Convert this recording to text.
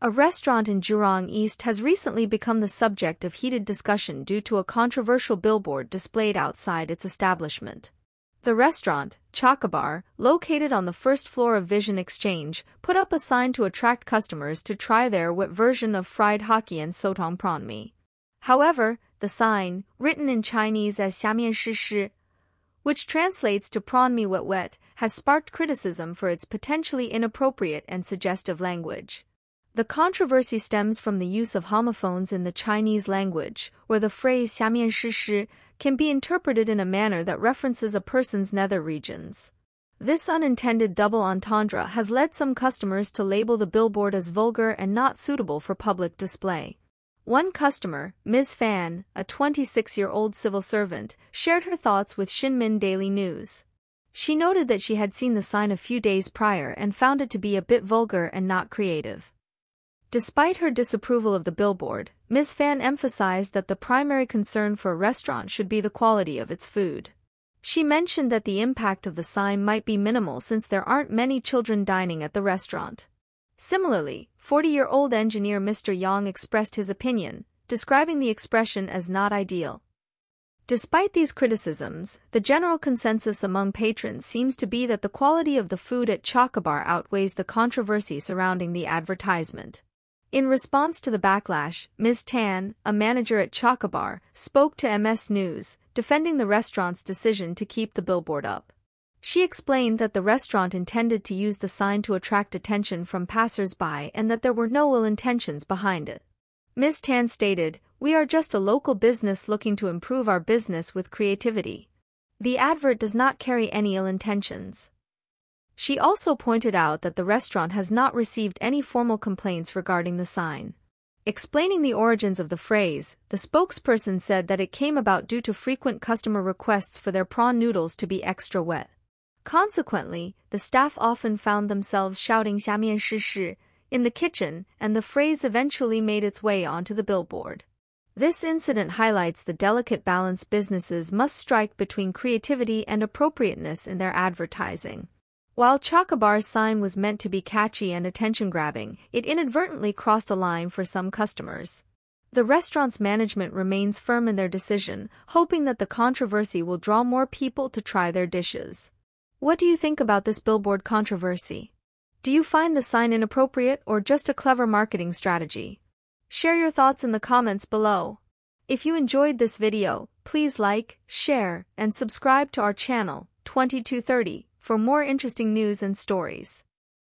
A restaurant in Jurong East has recently become the subject of heated discussion due to a controversial billboard displayed outside its establishment. The restaurant, Chocobar, located on the first floor of Vision Exchange, put up a sign to attract customers to try their wet version of fried Hokkien Sotong prawn mee. However, the sign, written in Chinese as 下面是 which translates to prawn mee wet, has sparked criticism for its potentially inappropriate and suggestive language. The controversy stems from the use of homophones in the Chinese language, where the phrase 下面是 can be interpreted in a manner that references a person's nether regions. This unintended double entendre has led some customers to label the billboard as vulgar and not suitable for public display. One customer, Ms. Fan, a 26-year-old civil servant, shared her thoughts with Shin Min Daily News. She noted that she had seen the sign a few days prior and found it to be a bit vulgar and not creative. Despite her disapproval of the billboard, Ms. Fan emphasized that the primary concern for a restaurant should be the quality of its food. She mentioned that the impact of the sign might be minimal since there aren't many children dining at the restaurant. Similarly, 40-year-old engineer Mr. Yang expressed his opinion, describing the expression as not ideal. Despite these criticisms, the general consensus among patrons seems to be that the quality of the food at Chocobar outweighs the controversy surrounding the advertisement. In response to the backlash, Ms. Tan, a manager at Chocobar, spoke to MS News, defending the restaurant's decision to keep the billboard up. She explained that the restaurant intended to use the sign to attract attention from passers-by and that there were no ill intentions behind it. Ms. Tan stated, "We are just a local business looking to improve our business with creativity. The advert does not carry any ill intentions." She also pointed out that the restaurant has not received any formal complaints regarding the sign. Explaining the origins of the phrase, the spokesperson said that it came about due to frequent customer requests for their prawn noodles to be extra wet. Consequently, the staff often found themselves shouting 下面是 in the kitchen, and the phrase eventually made its way onto the billboard. This incident highlights the delicate balance businesses must strike between creativity and appropriateness in their advertising. While Chocobar's sign was meant to be catchy and attention-grabbing, it inadvertently crossed a line for some customers. The restaurant's management remains firm in their decision, hoping that the controversy will draw more people to try their dishes. What do you think about this billboard controversy? Do you find the sign inappropriate or just a clever marketing strategy? Share your thoughts in the comments below. If you enjoyed this video, please like, share, and subscribe to our channel, 2230. For more interesting news and stories.